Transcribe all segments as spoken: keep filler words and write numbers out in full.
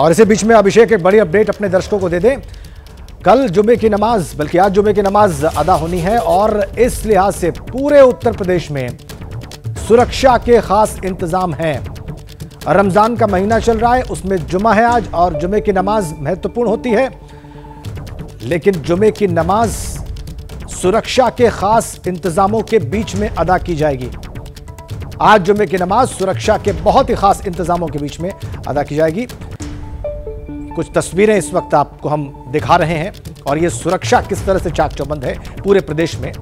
और इसी बीच में अभिषेक एक बड़ी अपडेट अपने दर्शकों को दे दें। कल जुमे की नमाज बल्कि आज जुमे की नमाज अदा होनी है और इस लिहाज से पूरे उत्तर प्रदेश में सुरक्षा के खास इंतजाम हैं। रमजान का महीना चल रहा है, उसमें जुमा है आज और जुमे की नमाज महत्वपूर्ण होती है, लेकिन जुमे की नमाज सुरक्षा के खास इंतजामों के बीच में अदा की जाएगी। आज जुमे की नमाज सुरक्षा के बहुत ही खास इंतजामों के बीच में अदा की जाएगी। कुछ तस्वीरें इस वक्त आपको हम दिखा रहे हैं और ये सुरक्षा किस तरह से चाक चौबंद है पूरे प्रदेश में।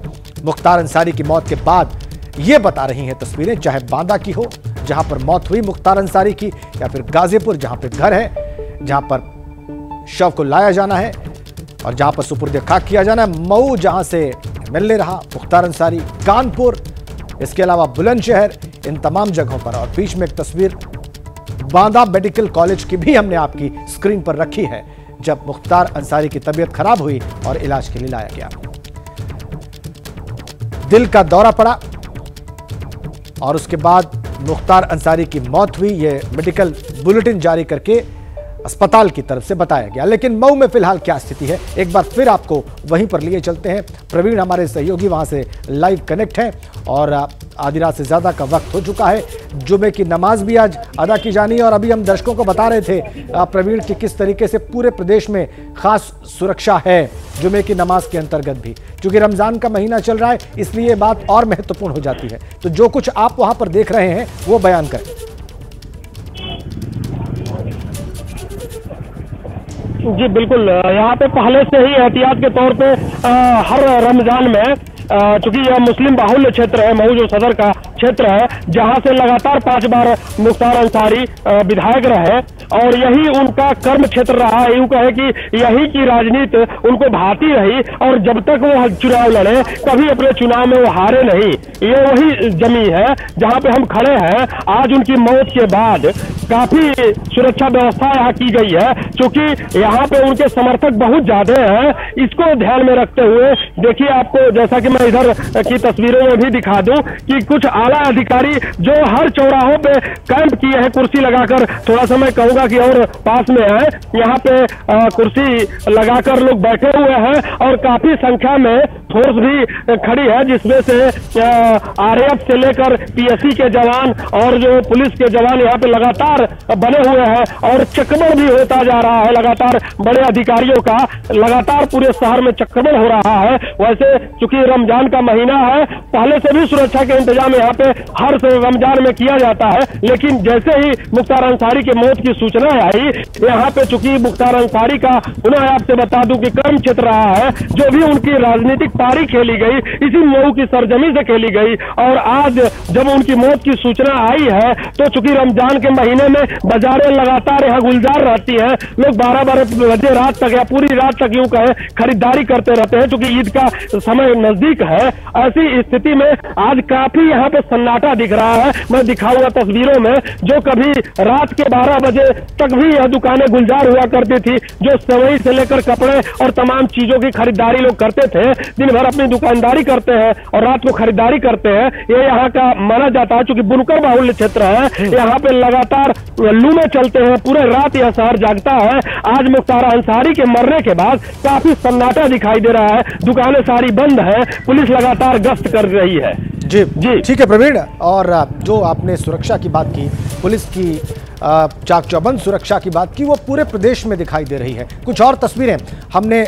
मुख्तार अंसारी की मौत के बाद ये बता रही हैं तस्वीरें, चाहे बांदा की हो जहां पर मौत हुई मुख्तार अंसारी की, या फिर गाजीपुर जहां पर घर है जहां पर शव को लाया जाना है और जहां पर सुपुर्द खाक किया जाना है, मऊ जहां से मिलने रहा मुख्तार अंसारी, कानपुर, इसके अलावा बुलंदशहर, इन तमाम जगहों पर। और बीच में एक तस्वीर बांदा मेडिकल कॉलेज की भी हमने आपकी स्क्रीन पर रखी है, जब मुख्तार अंसारी की तबीयत खराब हुई और इलाज के लिए लाया गया, दिल का दौरा पड़ा और उसके बाद मुख्तार अंसारी की मौत हुई, ये मेडिकल बुलेटिन जारी करके अस्पताल की तरफ से बताया गया। लेकिन मऊ में फिलहाल क्या स्थिति है, एक बार फिर आपको वहीं पर लिए चलते हैं। प्रवीण हमारे सहयोगी वहां से लाइव कनेक्ट है और आधी रात से ज़्यादा का वक्त हो चुका है, जुमे की नमाज भी आज अदा की जानी है और अभी हम दर्शकों को बता रहे थे प्रवीण कि किस तरीके से पूरे प्रदेश में खास सुरक्षा है जुमे की नमाज के अंतर्गत भी, क्योंकि रमज़ान का महीना चल रहा है, इसलिए ये बात और महत्वपूर्ण हो जाती है। तो जो कुछ आप वहाँ पर देख रहे हैं वो बयान करें। जी बिल्कुल, यहाँ पे पहले से ही एहतियात के तौर पे आ, हर रमजान में चूंकि यह मुस्लिम बाहुल्य क्षेत्र है मऊ जो सदर का क्षेत्र है, जहां से लगातार पांच बार मुख्तार अंसारी विधायक रहे और यही उनका कर्म क्षेत्र रहा, यूं कहे कि यही की राजनीति उनको भाती रही और जब तक वो चुनाव लड़े कभी अपने चुनाव में वो हारे नहीं। ये वही जमी है जहां पे हम खड़े हैं। आज उनकी मौत के बाद काफी सुरक्षा व्यवस्था यहाँ की गई है, चूंकि यहाँ पे उनके समर्थक बहुत ज्यादा हैं, इसको ध्यान में रखते हुए देखिए आपको, जैसा कि मैं इधर की तस्वीरों में भी दिखा दूं कि कुछ आला अधिकारी जो हर चौराहों पे कैंप किए हैं कुर्सी लगाकर, थोड़ा सा मैं कहूंगा कि और पास में है, यहाँ पे आ, कुर्सी लगाकर लोग बैठे हुए हैं और काफी संख्या में फोर्स भी खड़ी है, जिसमें से आरएफ से लेकर पीएससी के जवान और जो पुलिस के जवान यहाँ पे लगातार बने हुए हैं और चक्रमण भी होता जा रहा है लगातार, बड़े अधिकारियों का लगातार पूरे शहर में चक्रमण हो रहा है। वैसे चूंकि रमजान का महीना है, पहले से भी सुरक्षा के इंतजाम यहाँ पे हर रमजान में किया जाता है, लेकिन जैसे ही मुख्तार अंसारी के मौत की सूचना आई यहाँ पे, चूंकि मुख्तार अंसारी का पुनः आपसे बता दूं कि कर्म क्षेत्र रहा है, जो भी उनकी राजनीतिक पारी खेली गई इसी मऊ की सरजमी से खेली गई और आज जब उनकी मौत की सूचना आई है तो चूंकि रमजान के महीने में बाजारें लगातार यहाँ गुलजार रहती हैं, लोग बारह बारह बजे रात तक या पूरी रात तक यूं कहे खरीदारी करते रहते हैं, चूंकि ईद का समय नजदीक है। ऐसी स्थिति में आज काफी यहाँ पे सन्नाटा दिख रहा है, मैं दिखाऊंगा तस्वीरों में, जो कभी रात के बारह बजे तक भी यह दुकानें गुलजार हुआ करती थी, जो सेवई से लेकर कपड़े और तमाम चीजों की खरीदारी लोग करते थे, दिन भर अपनी दुकानदारी करते हैं और रात को खरीदारी करते हैं, ये यह यहाँ का माना जाता है। चूंकि बुनकर बाहुल्य क्षेत्र है, यहाँ पे लगातार लू में चलते हैं, पूरे रात यह शहर जागता है। आज मुख्तार अंसारी के मरने के बाद काफी सन्नाटा दिखाई दे रहा है, दुकानें सारी बंद है, पुलिस लगातार गश्त कर रही है। जी जी ठीक है प्रवीण, और जो आपने सुरक्षा की बात की, पुलिस की चाक चौबंद सुरक्षा की बात की, वो पूरे प्रदेश में दिखाई दे रही है। कुछ और तस्वीरें हमने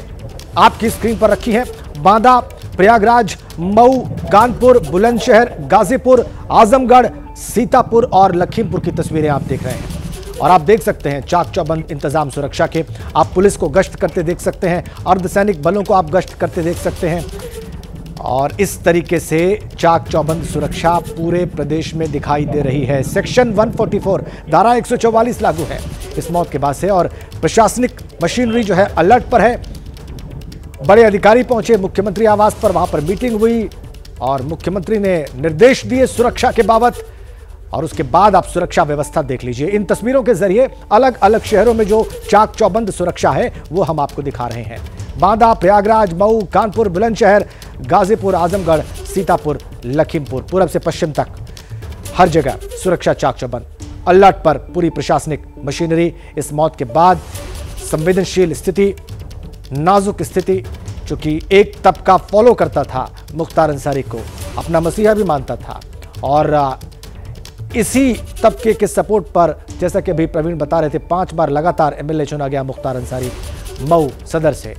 आपकी स्क्रीन पर रखी है। बांदा, प्रयागराज, मऊ, कानपुर, बुलंदशहर, गाजीपुर, आजमगढ़, सीतापुर और लखीमपुर की तस्वीरें आप देख रहे हैं और आप देख सकते हैं चाक चौबंद इंतजाम सुरक्षा के। आप पुलिस को गश्त करते देख सकते हैं, अर्धसैनिक बलों को आप गश्त करते देख सकते हैं और इस तरीके से चाक चौबंद सुरक्षा पूरे प्रदेश में दिखाई दे रही है। सेक्शन एक सौ चौवालीस धारा एक सौ चौवालीस लागू है इस मौत के बाद से और प्रशासनिक मशीनरी जो है अलर्ट पर है। बड़े अधिकारी पहुंचे मुख्यमंत्री आवास पर, वहां पर मीटिंग हुई और मुख्यमंत्री ने निर्देश दिए सुरक्षा के बाबत और उसके बाद आप सुरक्षा व्यवस्था देख लीजिए। इन तस्वीरों के जरिए अलग अलग शहरों में जो चाक चौबंद सुरक्षा है वो हम आपको दिखा रहे हैं। बांदा, प्रयागराज, मऊ, कानपुर, बुलंदशहर, गाजीपुर, आजमगढ़, सीतापुर, लखीमपुर, पूरब से पश्चिम तक हर जगह सुरक्षा चाक चौबंद। अलर्ट पर पूरी प्रशासनिक मशीनरी। इस मौत के बाद संवेदनशील स्थिति, नाजुक स्थिति, चूंकि एक तबका फॉलो करता था मुख्तार अंसारी को, अपना मसीहा भी मानता था, और इसी तबके के सपोर्ट पर, जैसा कि अभी प्रवीण बता रहे थे, पांच बार लगातार एमएलए चुना गया मुख्तार अंसारी मऊ सदर से।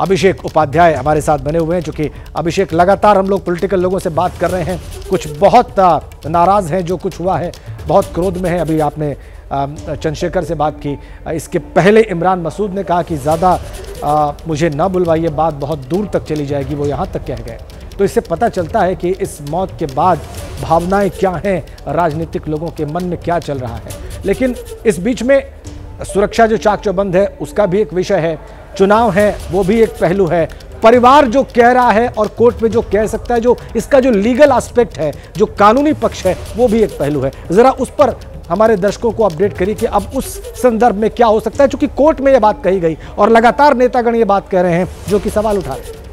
अभिषेक उपाध्याय हमारे साथ बने हुए हैं, चूँकि अभिषेक, लगातार हम लोग पॉलिटिकल लोगों से बात कर रहे हैं, कुछ बहुत नाराज़ हैं, जो कुछ हुआ है बहुत क्रोध में है। अभी आपने चंद्रशेखर से बात की, इसके पहले इमरान मसूद ने कहा कि ज़्यादा मुझे ना बुलवाइए, बात बहुत दूर तक चली जाएगी, वो यहाँ तक कह गए। तो इससे पता चलता है कि इस मौत के बाद भावनाएँ क्या हैं, राजनीतिक लोगों के मन में क्या चल रहा है। लेकिन इस बीच में सुरक्षा जो चाक चौबंद है उसका भी एक विषय है, चुनाव है वो भी एक पहलू है, परिवार जो कह रहा है और कोर्ट में जो कह सकता है, जो इसका जो लीगल एस्पेक्ट है, जो कानूनी पक्ष है, वो भी एक पहलू है। ज़रा उस पर हमारे दर्शकों को अपडेट करिए कि अब उस संदर्भ में क्या हो सकता है, चूँकि कोर्ट में ये बात कही गई और लगातार नेतागण ये बात कह रहे हैं, जो कि सवाल उठा रहे हैं।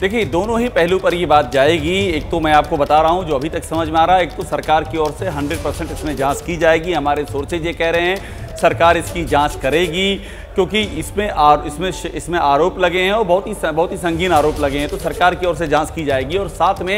देखिए, दोनों ही पहलू पर ये बात जाएगी। एक तो मैं आपको बता रहा हूँ जो अभी तक समझ में आ रहा है, एक तो सरकार की ओर से हंड्रेड परसेंट इसमें जांच की जाएगी। हमारे सोर्सेज ये कह रहे हैं सरकार इसकी जांच करेगी, क्योंकि इसमें आर इसमें इसमें आरोप लगे हैं और बहुत ही बहुत ही संगीन आरोप लगे हैं, तो सरकार की ओर से जांच की जाएगी। और साथ में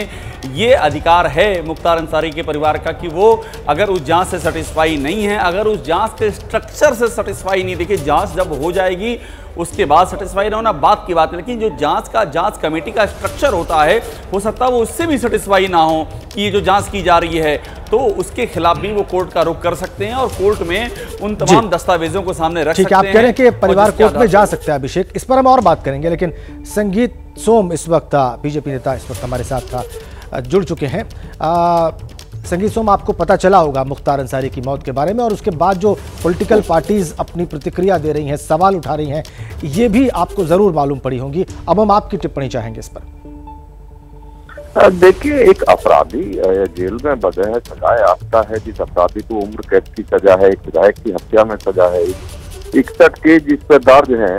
ये अधिकार है मुख्तार अंसारी के परिवार का कि वो अगर उस जांच से सेटिस्फाई नहीं है, अगर उस जांच के स्ट्रक्चर से सेटिस्फाई नहीं, देखिए जांच जब हो जाएगी उसके बाद सेटिस्फाई न होना बात की बात है, लेकिन जो जांच का जांच कमेटी का स्ट्रक्चर होता है, हो सकता है वो उससे भी सेटिस्फाई ना हो कि ये जो जांच की जा रही है, तो उसके खिलाफ भी वो कोर्ट का रुख कर सकते हैं और कोर्ट में उन तमाम दस्तावेजों को सामने रख सकते हैं। आप कह रहे हैं कि परिवार कोर्ट में जा सकता है, अभिषेक, इस पर हम और बात करेंगे। लेकिन संगीत सोम इस वक्त, बीजेपी नेता, इस वक्त हमारे साथ था, जुड़ चुके हैं। संगीत सोम, आपको पता चला होगा मुख्तार अंसारी की मौत के बारे में, और उसके बाद जो पॉलिटिकल पार्टीज अपनी प्रतिक्रिया दे रही हैं, सवाल उठा रही हैं, ये भी आपको जरूर मालूम पड़ी होंगी। अब हम आपकी टिप्पणी चाहेंगे इस पर। देखिए, एक अपराधी जेल में बगैर सजाए याफ्ता है, जिस अपराधी को उम्र कैद की सजा है, एक विधायक की हत्या में सजा है, इकसठ के जिस पर दर्ज है,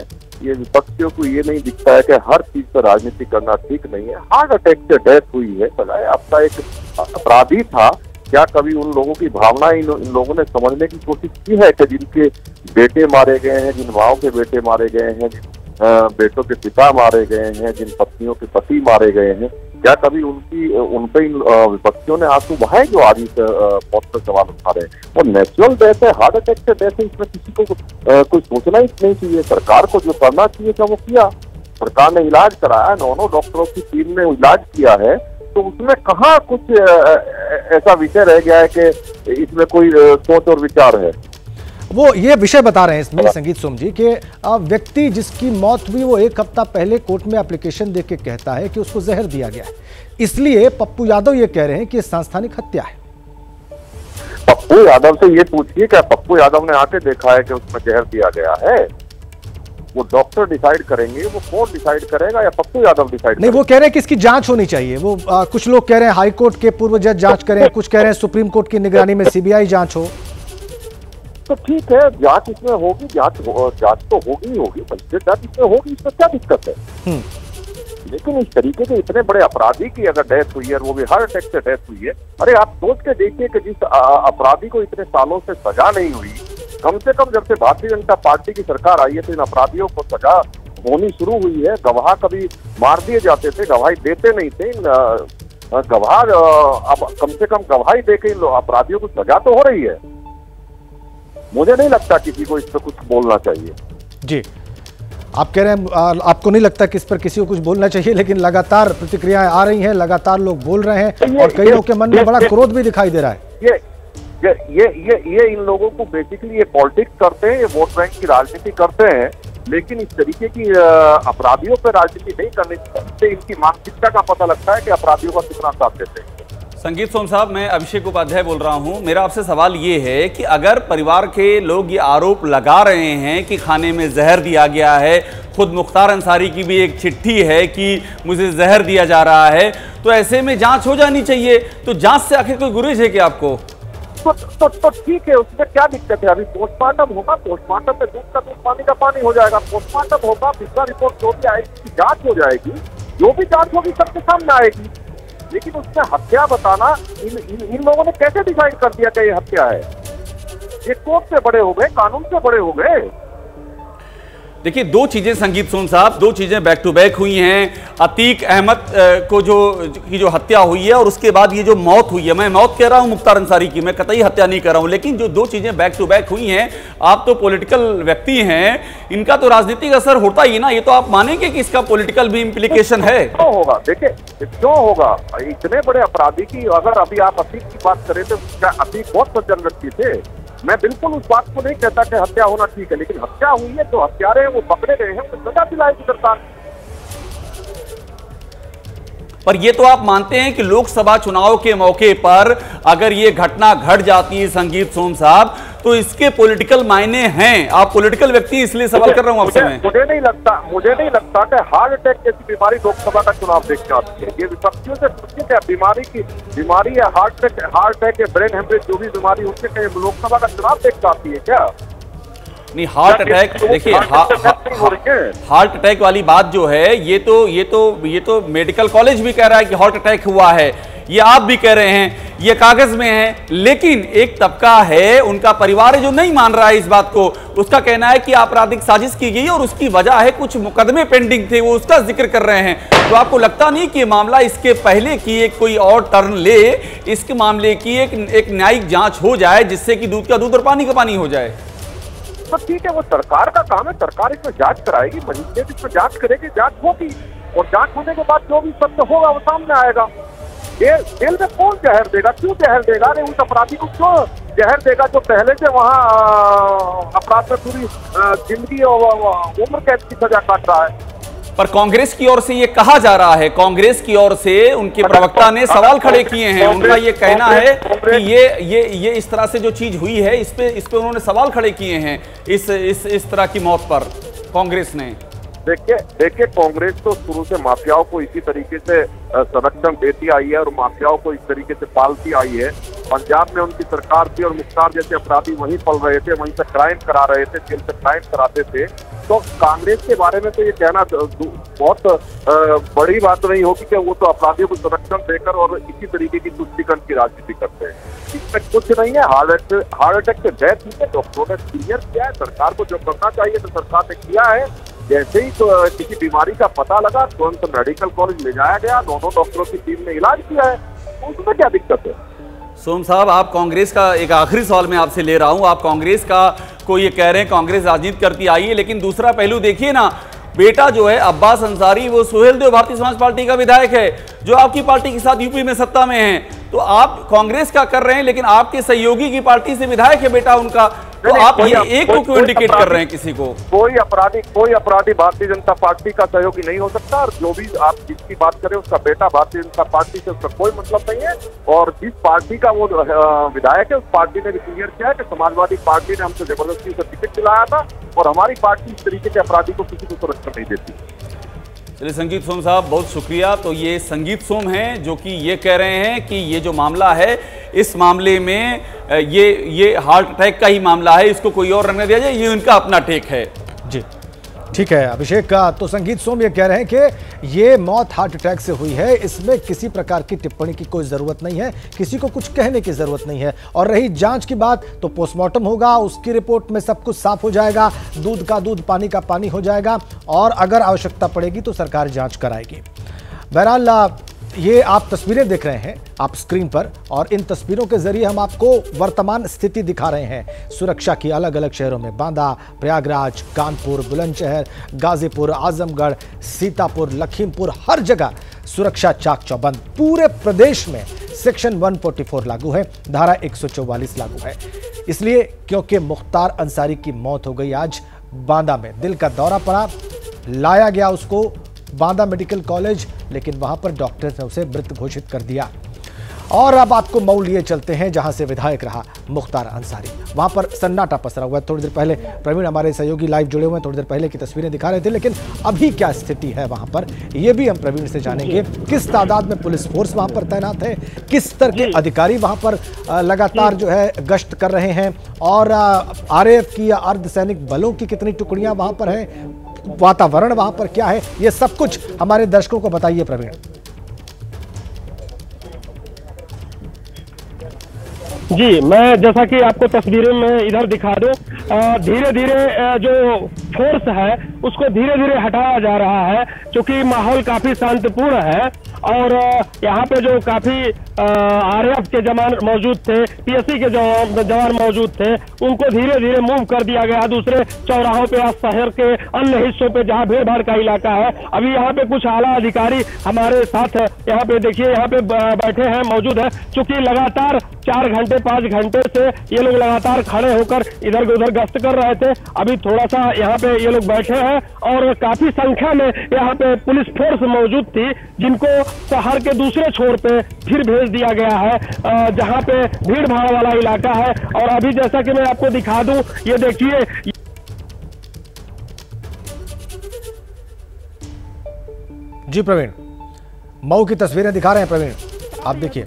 ये विपक्षियों को ये नहीं दिखता है कि हर चीज पर राजनीति करना ठीक नहीं है। हार्ट अटैक से डेथ हुई है, सजाए याफ्ता एक अपराधी था। क्या कभी उन लोगों की भावना इन लोगों ने समझने की कोशिश की है कि जिनके बेटे मारे गए हैं, जिन माओ के बेटे मारे गए हैं, बेटों के पिता मारे गए हैं, जिन पत्नियों के पति मारे गए हैं, क्या कभी उनकी उन पर विपक्षियों ने आंसू बहाए जो आज इस मौत पर सवाल उठा रहे हैं? और नेचुरल डेथ है, हार्ट अटैक से डेथ है, इसमें किसी को कोई सोचना ही नहीं चाहिए। सरकार को जो करना चाहिए था वो किया, सरकार ने इलाज कराया, नौ नौ डॉक्टरों की टीम ने इलाज किया है, तो उसमें कहाँ कुछ ऐसा विषय रह गया है कि इसमें कोई सोच और विचार है? वो ये विषय बता रहे हैं इसमें संगीत सोम जी के, व्यक्ति जिसकी मौत हुई वो एक हफ्ता पहले कोर्ट में एप्लीकेशन देके कहता है कि उसको जहर दिया गया है, इसलिए पप्पू यादव ये कह रहे हैं कि ये सांस्थानिक हत्या है। पप्पू यादव से ये पूछिए, क्या पप्पू यादव ने आके देखा है कि उसमें जहर दिया गया है? वो डॉक्टर डिसाइड करेंगे, वो कोर्ट डिसाइड करेगा या पप्पू यादव डिसाइड? नहीं, वो कह रहे हैं कि इसकी जांच होनी चाहिए। वो आ, कुछ लोग कह रहे हैं हाई कोर्ट के पूर्व जज जांच करें, कुछ कह रहे हैं सुप्रीम कोर्ट की निगरानी में सीबीआई जांच हो। तो ठीक है, जांच इसमें होगी, जांच हो, जांच तो होगी ही होगी, बल्कि जांच इसमें होगी, इसमें क्या दिक्कत है? लेकिन इस तरीके के इतने बड़े अपराधी की अगर डेथ हुई है, वो भी हार्ट अटैक से डेथ हुई है, अरे आप सोच के देखिए कि जिस अपराधी को इतने सालों से सजा नहीं हुई, कम से कम जब से भारतीय जनता पार्टी की सरकार आई है तो इन अपराधियों को सजा होनी शुरू हुई है। गवाह कभी मार दिए जाते थे, गवाही देते नहीं थे, इन गवाह अब कम से कम गवाही दे के इन अपराधियों को सजा तो हो रही है। मुझे नहीं लगता किसी को इस पर कुछ बोलना चाहिए। जी, आप कह रहे हैं आपको नहीं लगता कि इस पर किसी को कुछ बोलना चाहिए, लेकिन लगातार प्रतिक्रियाएं आ रही हैं, लगातार लोग बोल रहे हैं, और कईयों के मन में बड़ा क्रोध भी दिखाई दे रहा है। ये ये ये ये, ये इन लोगों को बेसिकली ये पॉलिटिक्स करते हैं, ये वोट बैंक की राजनीति करते हैं, लेकिन इस तरीके की अपराधियों पर राजनीति नहीं करने से इनकी मानसिकता का पता लगता है कि अपराधियों का कितना साथ देते हैं। संगीत सोम साहब, मैं अभिषेक उपाध्याय बोल रहा हूं। मेरा आपसे सवाल ये है कि अगर परिवार के लोग ये आरोप लगा रहे हैं कि खाने में जहर दिया गया है, खुद मुख्तार अंसारी की भी एक चिट्ठी है कि मुझे जहर दिया जा रहा है, तो ऐसे में जांच हो जानी चाहिए, तो जांच से आखिर कोई गुरेज है क्या आपको? तो तो तो ठीक है, उसमें क्या दिक्कत है? अभी पोस्टमार्टम होगा, पोस्टमार्टम में दूध का दूध पानी का पानी हो जाएगा, पोस्टमार्टम होगा, पिछला रिपोर्ट जो भी आएगी जाँच हो जाएगी, जो भी जाँच होगी सबके सामने आएगी। लेकिन उसमें हत्या बताना इन इन, इन लोगों ने कैसे डिसाइड कर दिया कि ये हत्या है? ये कोर्ट से बड़े हो गए, कानून से बड़े हो गए। देखिए दो चीजें संगीत सोम साहब, दो चीजें बैक टू बैक हुई हैं। अतीक अहमद को जो की जो हत्या हुई है और उसके बाद ये जो मौत हुई है, मैं मौत कह रहा हूं मुख्तार अंसारी की, मैं कतई हत्या नहीं कर रहा हूं, लेकिन जो दो चीजें बैक टू बैक हुई हैं, आप तो पॉलिटिकल व्यक्ति हैं, इनका तो राजनीतिक असर होता ही ना, ये तो आप मानेंगे कि इसका पॉलिटिकल भी इम्प्लीकेशन है? क्यों होगा, देखिये क्यों होगा, इतने बड़े अपराधी की अगर अभी आप अतीक की बात करें तो क्या अतीक बहुत सज्जन व्यक्ति थे? मैं बिल्कुल उस बात को नहीं कहता कि हत्या होना ठीक है, लेकिन हत्या हुई है तो हत्यारे हैं वो पकड़े गए हैं, उनको सजा दिलाएगी सरकार। पर ये तो आप मानते हैं कि लोकसभा चुनाव के मौके पर अगर ये घटना घट जाती है संगीत सोम साहब तो इसके पॉलिटिकल मायने हैं, आप पॉलिटिकल व्यक्ति इसलिए सवाल कर रहा हूँ आपसे। मुझे, मुझे नहीं लगता मुझे नहीं लगता कि हार्ट अटैक जैसी बीमारी लोकसभा का चुनाव देख के आती है। ये विपक्षियों से पूछिए है, बीमारी की बीमारी है, हार्ट अटैक हार्ट अटैक या ब्रेन हेमरेज जो भी बीमारी उसके लोकसभा का चुनाव देख के आती है क्या? नहीं, हार्ट अटैक देखिए हार्ट अटैक वाली बात जो है ये तो ये तो ये तो मेडिकल कॉलेज भी कह रहा है कि हार्ट अटैक हुआ है, ये आप भी कह रहे हैं, ये कागज में है, लेकिन एक तबका है, उनका परिवार है जो नहीं मान रहा है इस बात को। उसका कहना है कि आपराधिक साजिश की गई और उसकी वजह है कुछ मुकदमे पेंडिंग थे, वो उसका जिक्र कर रहे हैं। तो आपको लगता नहीं कि मामला इसके पहले की एक कोई और टर्न ले, इसके मामले की एक एक न्यायिक जांच हो जाए जिससे कि दूध का दूध और पानी का पानी हो जाए? तो ठीक है, वो सरकार का काम है, सरकार इसमें जांच कराएगी, मजिस्ट्रेट इसमें जांच करेगी, जांच होगी और जांच होने के बाद जो भी सत्य होगा वो सामने आएगा। ये जेल में कौन जहर देगा, क्यों जहर देगा? अरे उस अपराधी को क्यों जहर देगा जो पहले से वहाँ अपराध में पूरी जिंदगी और उम्र कैद की सजा काट रहा है। पर कांग्रेस की ओर से ये कहा जा रहा है, कांग्रेस की ओर से उनके प्रवक्ता ने सवाल खड़े किए हैं, उनका ये कहना है कि ये ये ये इस तरह से जो चीज हुई है इस पे इस पे उन्होंने सवाल खड़े किए हैं, इस इस इस तरह की मौत पर कांग्रेस ने। देखिए देखिए कांग्रेस तो शुरू से माफियाओं को इसी तरीके से संरक्षण देती आई है और माफियाओं को इस तरीके से पालती आई है। पंजाब में उनकी सरकार थी और मुख्तार जैसे अपराधी वहीं पल रहे थे, वहीं से क्राइम करा रहे थे, जेल से क्राइम कराते थे। तो कांग्रेस के बारे में तो ये कहना बहुत बड़ी बात नहीं होगी कि वो तो अपराधियों को संरक्षण देकर और इसी तरीके की तुष्टिकरण की राजनीति करते हैं। इसमें कुछ नहीं है, हार्ट हार्ट अटैक से डेथ हुई है, डॉक्टरों ने क्लियर किया है, सरकार को जो करना चाहिए तो सरकार ने किया है। जैसे ही तो किसी बीमारी का पता लगा तुरंत तो मेडिकल कॉलेज ले जाया गया, दोनों डॉक्टरों की टीम ने इलाज किया है, उसमें क्या दिक्कत है? सोम साहब, आप कांग्रेस का एक आखिरी सवाल मैं आपसे ले रहा हूँ, आप कांग्रेस का को ये कह रहे हैं कांग्रेस राजनीति करती आई है, लेकिन दूसरा पहलू देखिए ना, बेटा जो है अब्बास अंसारी वो सुहेल देव भारतीय समाज पार्टी का विधायक है जो आपकी पार्टी के साथ यूपी में सत्ता में है, तो आप कांग्रेस का कर रहे हैं लेकिन आपके सहयोगी की पार्टी से विधायक है बेटा उनका, तो आप ये एक को क्यों इंडिकेट कर रहे हैं किसी को? कोई अपराधी कोई अपराधी भारतीय जनता पार्टी का सहयोगी नहीं हो सकता, और जो भी आप जिसकी बात करें उसका बेटा भारतीय जनता पार्टी से उसका कोई मतलब नहीं है। और जिस पार्टी का वो विधायक है उस पार्टी ने भी क्लियर किया है कि समाजवादी पार्टी ने हमसे जबरदस्ती से टिकट दिलाया था और हमारी पार्टी इस तरीके के अपराधी को किसी को सुरक्षा नहीं देती। चलिए संगीत सोम साहब, बहुत शुक्रिया। तो ये संगीत सोम हैं जो कि ये कह रहे हैं कि ये जो मामला है इस मामले में ये ये हार्ट अटैक का ही मामला है, इसको कोई और रखने दिया जाए, ये उनका अपना टेक है। जी ठीक है अभिषेक का, तो संगीत सोम ये कह रहे हैं कि ये मौत हार्ट अटैक से हुई है, इसमें किसी प्रकार की टिप्पणी की कोई ज़रूरत नहीं है, किसी को कुछ कहने की ज़रूरत नहीं है। और रही जांच की बात, तो पोस्टमार्टम होगा, उसकी रिपोर्ट में सब कुछ साफ हो जाएगा, दूध का दूध पानी का पानी हो जाएगा, और अगर आवश्यकता पड़ेगी तो सरकार जाँच कराएगी। बहरहाल ये आप तस्वीरें देख रहे हैं आप स्क्रीन पर, और इन तस्वीरों के जरिए हम आपको वर्तमान स्थिति दिखा रहे हैं सुरक्षा की अलग अलग शहरों में, बांदा, प्रयागराज, कानपुर, बुलंदशहर, गाजीपुर, आजमगढ़, सीतापुर, लखीमपुर, हर जगह सुरक्षा चाक चौबंद। पूरे प्रदेश में सेक्शन एक सौ चौवालीस लागू है, धारा एक सौ चौवालीस लागू है, इसलिए क्योंकि मुख्तार अंसारी की मौत हो गई आज बांदा में, दिल का दौरा पड़ा, लाया गया उसको बांदा मेडिकल कॉलेज, लेकिन वहां पर डॉक्टर्स ने उसे मृत घोषित कर दिया। और अब आपको मऊ लिए चलते हैं जहां से विधायक रहा मुख्तार अंसारी, वहां पर सन्नाटा पसरा हुआ है। थोड़ी देर पहले प्रवीण हमारे सहयोगी लाइव जुड़े हुए हैं, थोड़ी देर पहले की तस्वीरें दिखा रहे थे, लेकिन अभी क्या स्थिति है वहां पर यह भी हम प्रवीण से जानेंगे। किस तादाद में पुलिस फोर्स वहां पर तैनात है, किस स्तर के अधिकारी वहां पर लगातार जो है गश्त कर रहे हैं, और आरएफ की या अर्धसैनिक बलों की कितनी टुकड़ियां वहां पर हैं, वातावरण वहां पर क्या है, ये सब कुछ हमारे दर्शकों को बताइए प्रवीण। जी, मैं जैसा कि आपको तस्वीरें में इधर दिखा दूं, धीरे धीरे जो फोर्स है उसको धीरे धीरे हटाया जा रहा है, क्योंकि माहौल काफी शांतिपूर्ण है। और यहाँ पे जो काफी आरएफ के जवान मौजूद थे, पीएससी के जो जवान मौजूद थे, उनको धीरे धीरे मूव कर दिया गया दूसरे चौराहों पे और शहर के अन्य हिस्सों पे जहाँ भीड़ भाड़ का इलाका है। अभी यहाँ पे कुछ आला अधिकारी हमारे साथ है, यहाँ पे देखिए, यहाँ पे बैठे हैं, मौजूद है, चूंकि लगातार चार घंटे पाँच घंटे से ये लोग लगातार खड़े होकर इधर उधर गश्त कर रहे थे। अभी थोड़ा सा यहाँ पे ये लोग बैठे हैं और काफी संख्या में यहाँ पे पुलिस फोर्स मौजूद थी, जिनको शहर के दूसरे छोर पे फिर भेज दिया गया है, जहां पे भीड़ भाड़ वाला इलाका है। और अभी जैसा कि मैं आपको दिखा दूं, ये देखिए, जी प्रवीण, मऊ की तस्वीरें दिखा रहे हैं प्रवीण, आप देखिए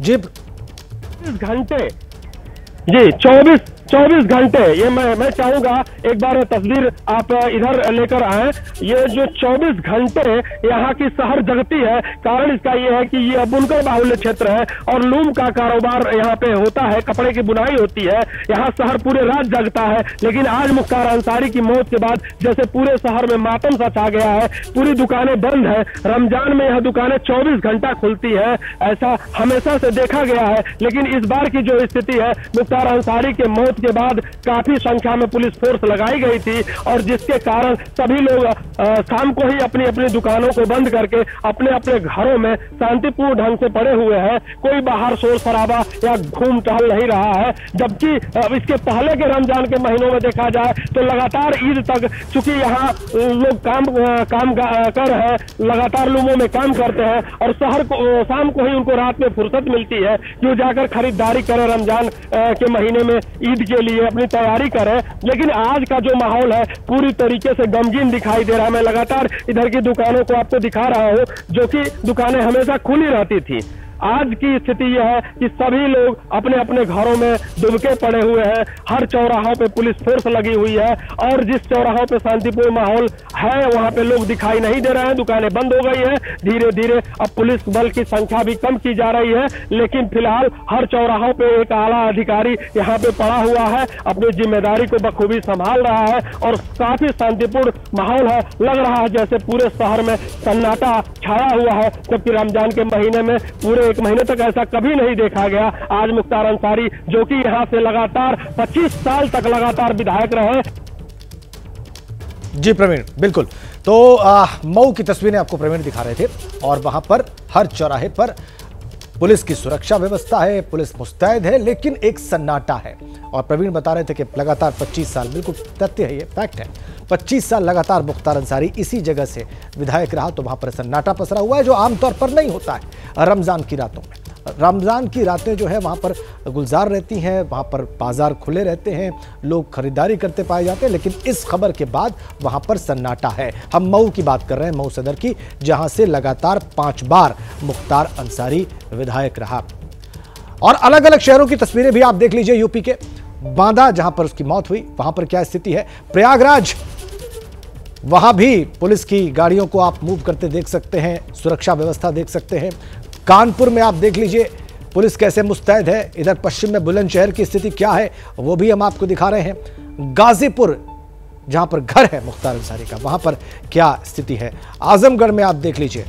जी, घंटे जी चौबीस चौबीस घंटे ये मैं मैं चाहूंगा एक बार तस्वीर आप इधर लेकर आए। ये जो चौबीस घंटे यहाँ की शहर जगती है, कारण इसका ये है कि ये बुनकर बाहुल्य क्षेत्र है और लूम का कारोबार यहाँ पे होता है, कपड़े की बुनाई होती है, यहाँ शहर पूरे रात जगता है। लेकिन आज मुख्तार अंसारी की मौत के बाद जैसे पूरे शहर में मातम सा छा गया है, पूरी दुकानें बंद है। रमजान में यह दुकानें चौबीस घंटा खुलती है, ऐसा हमेशा से देखा गया है, लेकिन इस बार की जो स्थिति है, मुख्तार अंसारी के मौत के बाद काफी संख्या में पुलिस फोर्स लगाई गई थी और जिसके कारण सभी लोग शाम को ही अपनी अपनी दुकानों को बंद करके अपने अपने घरों में शांतिपूर्ण ढंग से पड़े हुए हैं। कोई बाहर शोर शराबा या घूम टहल नहीं रहा है, जबकि इसके पहले के रमजान के महीनों में देखा जाए तो लगातार ईद तक, चूंकि यहाँ लोग काम काम कर है, लगातार लूमों में काम करते हैं और शहर को शाम को ही उनको रात में फुर्सत मिलती है जो जाकर खरीदारी करें, रमजान के महीने में ईद के लिए अपनी तैयारी करें। लेकिन आज का जो माहौल है पूरी तरीके से गमगीन दिखाई दे रहा है। मैं लगातार इधर की दुकानों को आपको दिखा रहा हूं, जो कि दुकानें हमेशा खुली रहती थी। आज की स्थिति यह है कि सभी लोग अपने अपने घरों में दुबके पड़े हुए हैं, हर चौराहों पे पुलिस फोर्स लगी हुई है और जिस चौराहों पे शांतिपूर्ण माहौल है वहां पे लोग दिखाई नहीं दे रहे हैं, दुकानें बंद हो गई हैं। धीरे धीरे अब पुलिस बल की संख्या भी कम की जा रही है, लेकिन फिलहाल हर चौराहों पे एक आला अधिकारी यहाँ पे पड़ा हुआ है, अपनी जिम्मेदारी को बखूबी संभाल रहा है और काफी शांतिपूर्ण माहौल है। लग रहा है जैसे पूरे शहर में सन्नाटा छाया हुआ है, जबकि रमजान के महीने में पूरे एक महीने तक ऐसा कभी नहीं देखा गया। आज मुख्तार अंसारी, जो कि यहां से लगातार पच्चीस साल तक लगातार विधायक रहे। जी प्रवीण, बिल्कुल, तो मऊ की तस्वीरें आपको प्रवीण दिखा रहे थे और वहां पर हर चौराहे पर पुलिस की सुरक्षा व्यवस्था है, पुलिस मुस्तैद है, लेकिन एक सन्नाटा है। और प्रवीण बता रहे थे कि लगातार पच्चीस साल, बिल्कुल तथ्य है, ये फैक्ट है, पच्चीस साल लगातार मुख्तार अंसारी इसी जगह से विधायक रहा, तो वहां पर सन्नाटा पसरा हुआ है जो आमतौर पर नहीं होता है रमज़ान की रातों में। रमज़ान की रातें जो है वहाँ पर गुलजार रहती हैं, वहाँ पर बाजार खुले रहते हैं, लोग खरीदारी करते पाए जाते हैं, लेकिन इस खबर के बाद वहाँ पर सन्नाटा है। हम मऊ की बात कर रहे हैं, मऊ सदर की, जहाँ से लगातार पाँच बार मुख्तार अंसारी विधायक रहा। और अलग अलग शहरों की तस्वीरें भी आप देख लीजिए। यूपी के बांदा, जहाँ पर उसकी मौत हुई, वहाँ पर क्या स्थिति है। प्रयागराज, वहाँ भी पुलिस की गाड़ियों को आप मूव करते देख सकते हैं, सुरक्षा व्यवस्था देख सकते हैं। कानपुर में आप देख लीजिए पुलिस कैसे मुस्तैद है। इधर पश्चिम में बुलंदशहर की स्थिति क्या है वो भी हम आपको दिखा रहे हैं। गाजीपुर, जहां पर घर है मुख्तार अंसारी का, वहां पर क्या स्थिति है। आजमगढ़ में आप देख लीजिए,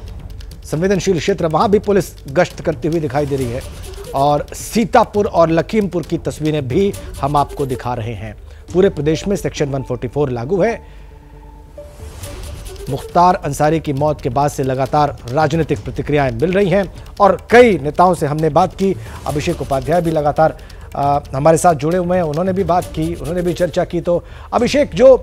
संवेदनशील क्षेत्र, वहां भी पुलिस गश्त करती हुई दिखाई दे रही है। और सीतापुर और लखीमपुर की तस्वीरें भी हम आपको दिखा रहे हैं। पूरे प्रदेश में सेक्शन एक सौ चौवालीस लागू है। मुख्तार अंसारी की मौत के बाद से लगातार राजनीतिक प्रतिक्रियाएं मिल रही हैं और कई नेताओं से हमने बात की। अभिषेक उपाध्याय भी लगातार आ, हमारे साथ जुड़े हुए हैं, उन्होंने भी बात की, उन्होंने भी चर्चा की। तो अभिषेक, जो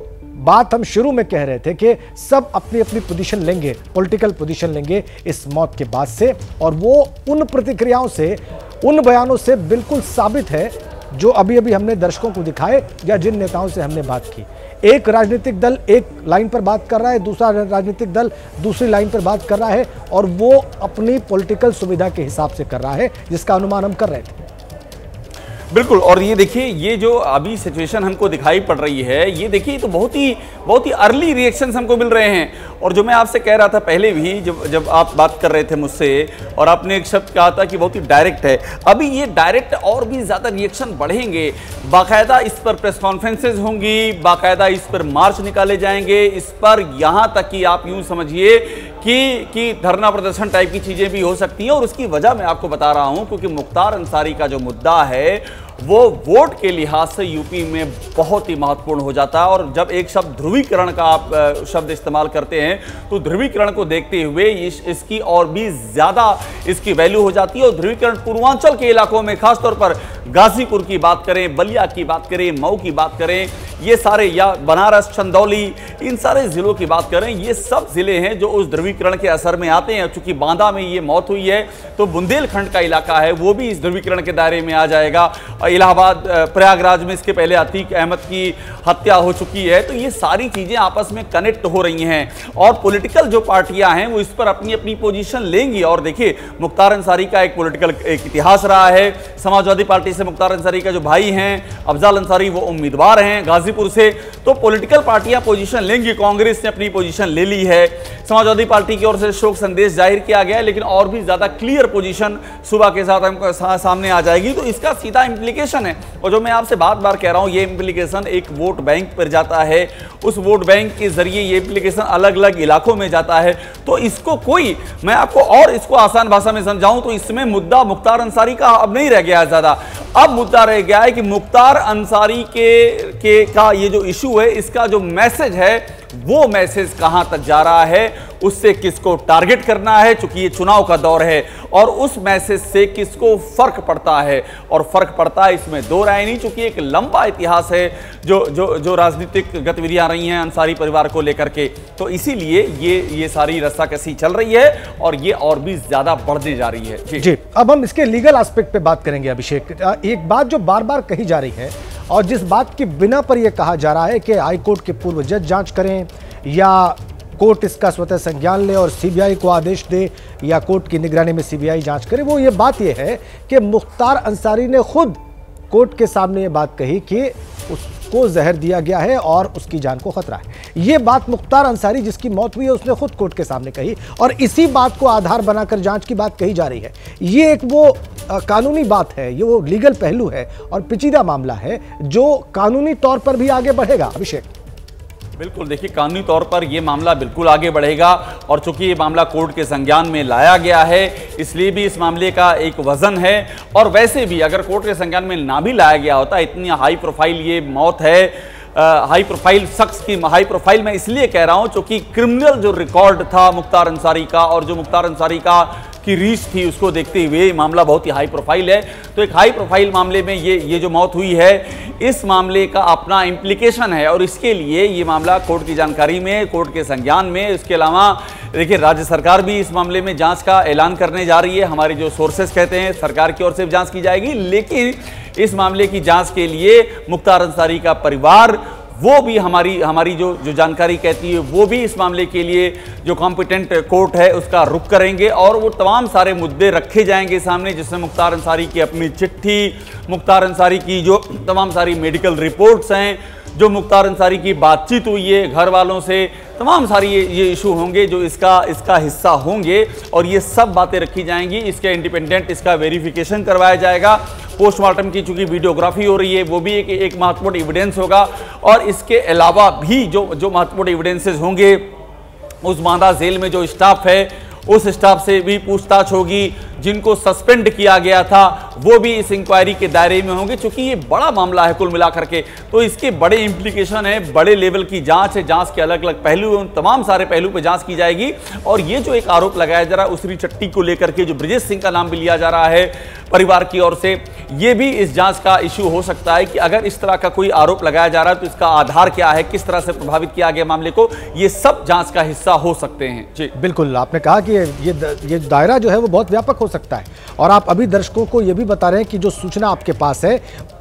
बात हम शुरू में कह रहे थे कि सब अपनी अपनी पोजीशन लेंगे, पॉलिटिकल पोजीशन लेंगे इस मौत के बाद से, और वो उन प्रतिक्रियाओं से, उन बयानों से बिल्कुल साबित है जो अभी अभी हमने दर्शकों को दिखाए या जिन नेताओं से हमने बात की। एक राजनीतिक दल एक लाइन पर बात कर रहा है, दूसरा राजनीतिक दल दूसरी लाइन पर बात कर रहा है, और वो अपनी पॉलिटिकल सुविधा के हिसाब से कर रहा है, जिसका अनुमान हम कर रहे थे। बिल्कुल। और ये देखिए, ये जो अभी सिचुएशन हमको दिखाई पड़ रही है, ये देखिए तो बहुत ही बहुत ही अर्ली रिएक्शंस हमको मिल रहे हैं। और जो मैं आपसे कह रहा था पहले भी, जब जब आप बात कर रहे थे मुझसे और आपने एक शब्द कहा था कि बहुत ही डायरेक्ट है, अभी ये डायरेक्ट और भी ज़्यादा रिएक्शन बढ़ेंगे। बाकायदा इस पर प्रेस कॉन्फ्रेंसेज होंगी, बाकायदा इस पर मार्च निकाले जाएंगे, इस पर यहाँ तक कि आप यूँ समझिए कि कि धरना प्रदर्शन टाइप की चीज़ें भी हो सकती हैं। और उसकी वजह मैं आपको बता रहा हूं, क्योंकि मुख्तार अंसारी का जो मुद्दा है वो वोट के लिहाज से यूपी में बहुत ही महत्वपूर्ण हो जाता है। और जब एक शब्द ध्रुवीकरण का आप शब्द इस्तेमाल करते हैं, तो ध्रुवीकरण को देखते हुए इस, इसकी और भी ज़्यादा इसकी वैल्यू हो जाती है। और ध्रुवीकरण पूर्वांचल के इलाकों में, खासतौर पर गाजीपुर की बात करें, बलिया की बात करें, मऊ की बात करें, ये सारे, या बनारस, चंदौली, इन सारे ज़िलों की बात करें, ये सब ज़िले हैं जो उस ध्रुवीकरण के असर में आते हैं। चूँकि बांदा में ये मौत हुई है, तो बुंदेलखंड का इलाका है वो भी इस ध्रुवीकरण के दायरे में आ जाएगा। इलाहाबाद, प्रयागराज में इसके पहले अतीक अहमद की हत्या हो चुकी है। तो ये सारी चीज़ें आपस में कनेक्ट हो रही हैं और पॉलिटिकल जो पार्टियां हैं वो इस पर अपनी अपनी पोजीशन लेंगी। और देखिए, मुख्तार अंसारी का एक पॉलिटिकल एक इतिहास रहा है। समाजवादी पार्टी से मुख्तार अंसारी का जो भाई हैं अफजल अंसारी, वो उम्मीदवार हैं गाजीपुर से। तो पॉलिटिकल पार्टियाँ पोजीशन लेंगी। कांग्रेस ने अपनी पोजीशन ले ली है, समाजवादी पार्टी की ओर से शोक संदेश जाहिर किया गया है, लेकिन और भी ज़्यादा क्लियर पोजीशन सुबह के साथ हमको सामने आ जाएगी। तो इसका सीधा इम्प्लीकेशन है, और जो मैं आपसे बार बार कह रहा हूँ, ये इम्प्लीकेशन एक वोट बैंक पर जाता है, उस वोट बैंक के जरिए ये इम्प्लीकेशन अलग अलग इलाकों में जाता है। तो इसको कोई, मैं आपको और इसको आसान भाषा में समझाऊँ तो इसमें मुद्दा मुख्तार अंसारी का अब नहीं रह गया है ज़्यादा। अब मुद्दा रह गया है कि मुख्तार अंसारी के, के का ये जो इशू है, इसका जो मैसेज है, वो मैसेज कहां तक जा रहा है, उससे किसको टारगेट करना है, चूंकि ये चुनाव का दौर है, और उस मैसेज से किसको फर्क पड़ता है। और फर्क पड़ता है, इसमें दो राय नहीं, चूंकि एक लंबा इतिहास है जो जो जो राजनीतिक गतिविधियां रही हैं अंसारी परिवार को लेकर के। तो इसीलिए ये ये सारी रस्साकसी चल रही है और ये और भी ज्यादा बढ़ने जा रही है। जी, जी अब हम इसके लीगल एस्पेक्ट पे बात करेंगे। अभिषेक, एक बात जो बार बार कही जा रही है और जिस बात की बिना पर यह कहा जा रहा है कि हाईकोर्ट के पूर्व जज जांच करें या कोर्ट इसका स्वतः संज्ञान ले और सीबीआई को आदेश दे या कोर्ट की निगरानी में सीबीआई जांच करे, वो ये बात ये है कि मुख्तार अंसारी ने खुद कोर्ट के सामने ये बात कही कि उसको जहर दिया गया है और उसकी जान को खतरा है। ये बात मुख्तार अंसारी, जिसकी मौत हुई है, उसने खुद कोर्ट के सामने कही और इसी बात को आधार बनाकर जांच की बात कही जा रही है। ये एक वो कानूनी बात है, ये वो लीगल पहलू है और पेचीदा मामला है जो कानूनी तौर पर भी आगे बढ़ेगा। अभिषेक, बिल्कुल, देखिए, कानूनी तौर पर यह मामला बिल्कुल आगे बढ़ेगा और चूंकि ये मामला कोर्ट के संज्ञान में लाया गया है, इसलिए भी इस मामले का एक वजन है। और वैसे भी अगर कोर्ट के संज्ञान में ना भी लाया गया होता, इतनी हाई प्रोफाइल ये मौत है, आ, हाई प्रोफाइल शख्स की, हाई प्रोफाइल मैं इसलिए कह रहा हूँ चूँकि क्रिमिनल जो रिकॉर्ड था मुख्तार अंसारी का और जो मुख्तार अंसारी का की रीच थी, उसको देखते हुए मामला बहुत ही हाई प्रोफाइल है। तो एक हाई प्रोफाइल मामले में ये ये जो मौत हुई है, इस मामले का अपना इम्प्लीकेशन है और इसके लिए ये मामला कोर्ट की जानकारी में, कोर्ट के संज्ञान में। इसके अलावा देखिए, राज्य सरकार भी इस मामले में जांच का ऐलान करने जा रही है। हमारे जो सोर्सेस कहते हैं सरकार की ओर से जांच की जाएगी, लेकिन इस मामले की जांच के लिए मुख्तार अंसारी का परिवार, वो भी हमारी हमारी जो जो जानकारी कहती है, वो भी इस मामले के लिए जो कॉम्पिटेंट कोर्ट है उसका रुख करेंगे और वो तमाम सारे मुद्दे रखे जाएंगे सामने, जिसमें मुख्तार अंसारी की अपनी चिट्ठी, मुख्तार अंसारी की जो तमाम सारी मेडिकल रिपोर्ट्स हैं, जो मुख्तार अंसारी की बातचीत हुई है घर वालों से, तमाम सारी ये ये इशू होंगे जो इसका इसका हिस्सा होंगे और ये सब बातें रखी जाएंगी। इसके इंडिपेंडेंट इसका वेरिफिकेशन करवाया जाएगा, पोस्टमार्टम की चूंकि वीडियोग्राफी हो रही है, वो भी एक एक महत्वपूर्ण एविडेंस होगा। और इसके अलावा भी जो जो महत्वपूर्ण एविडेंसेस होंगे, उस बांदा जेल में जो स्टाफ है, उस स्टाफ से भी पूछताछ होगी, जिनको सस्पेंड किया गया था वो भी इस इंक्वायरी के दायरे में होंगे। चूंकि ये बड़ा मामला है कुल मिलाकर के, तो इसके बड़े इम्प्लीकेशन है, बड़े लेवल की जांच है, जांच के अलग अलग पहलू हैं, उन तमाम सारे पहलू पर जांच की जाएगी। और ये जो एक आरोप लगाया जा रहा है उसरी चट्टी को लेकर के, जो ब्रिजेश सिंह का नाम भी लिया जा रहा है परिवार की ओर से, ये भी इस जांच का इश्यू हो सकता है कि अगर इस तरह का कोई आरोप लगाया जा रहा है तो इसका आधार क्या है, किस तरह से प्रभावित किया गया मामले को, ये सब जांच का हिस्सा हो सकते हैं। जी बिल्कुल, आपने कहा कि ये ये दायरा जो है वो बहुत व्यापक हो सकता है। और आप अभी दर्शकों को यह भी बता रहे हैं कि जो सूचना आपके पास है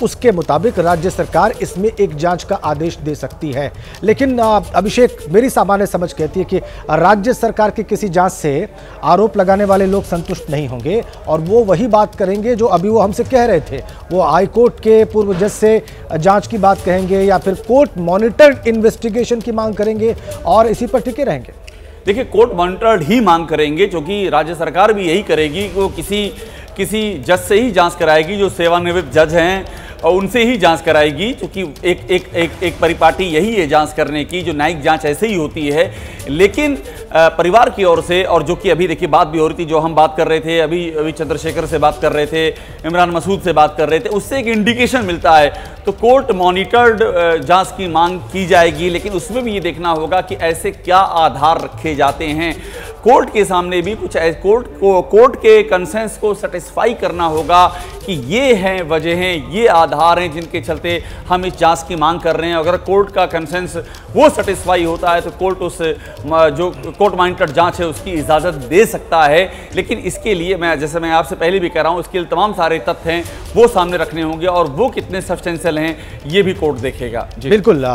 उसके मुताबिक राज्य सरकार इसमें एक जांच का आदेश दे सकती है, लेकिन अभिषेक मेरी सामान्य समझ कहती है कि राज्य सरकार की किसी जांच से आरोप लगाने वाले लोग संतुष्ट नहीं होंगे और वो वही बात करेंगे जो अभी वो हमसे कह रहे थे, वो हाईकोर्ट के पूर्व जज से जांच की बात कहेंगे या फिर कोर्ट मॉनिटर्ड इन्वेस्टिगेशन की मांग करेंगे और इसी पर टिके रहेंगे। देखिए, कोर्ट मॉनिटर्ड ही मांग करेंगे, जो कि राज्य सरकार भी यही करेगी कि वो किसी किसी जज से ही जांच कराएगी, जो सेवानिवृत्त जज हैं और उनसे ही जांच कराएगी, क्योंकि एक एक एक एक परिपाटी यही है जांच करने की, जो न्यायिक जांच ऐसे ही होती है। लेकिन परिवार की ओर से, और जो कि अभी देखिए बात भी हो रही थी, जो हम बात कर रहे थे अभी अभी चंद्रशेखर से बात कर रहे थे, इमरान मसूद से बात कर रहे थे, उससे एक इंडिकेशन मिलता है। तो कोर्ट मॉनिटर्ड जाँच की मांग की जाएगी, लेकिन उसमें भी ये देखना होगा कि ऐसे क्या आधार रखे जाते हैं। कोर्ट के सामने भी कुछ कोर्ट को कोर्ट के कंसेंस को सेटिस्फाई करना होगा कि ये हैं वजहें, ये आधार हैं जिनके चलते हम इस जांच की मांग कर रहे हैं। अगर कोर्ट का कंसेंस वो सेटिस्फाई होता है तो कोर्ट उस जो कोर्ट मॉनिटर्ड जांच है उसकी इजाज़त दे सकता है। लेकिन इसके लिए मैं जैसे मैं आपसे पहले भी कह रहा हूँ, इसके लिए तमाम सारे तथ्य हैं वो सामने रखने होंगे और वो कितने सब्सटेंशियल हैं ये भी कोर्ट देखेगा। बिल्कुल,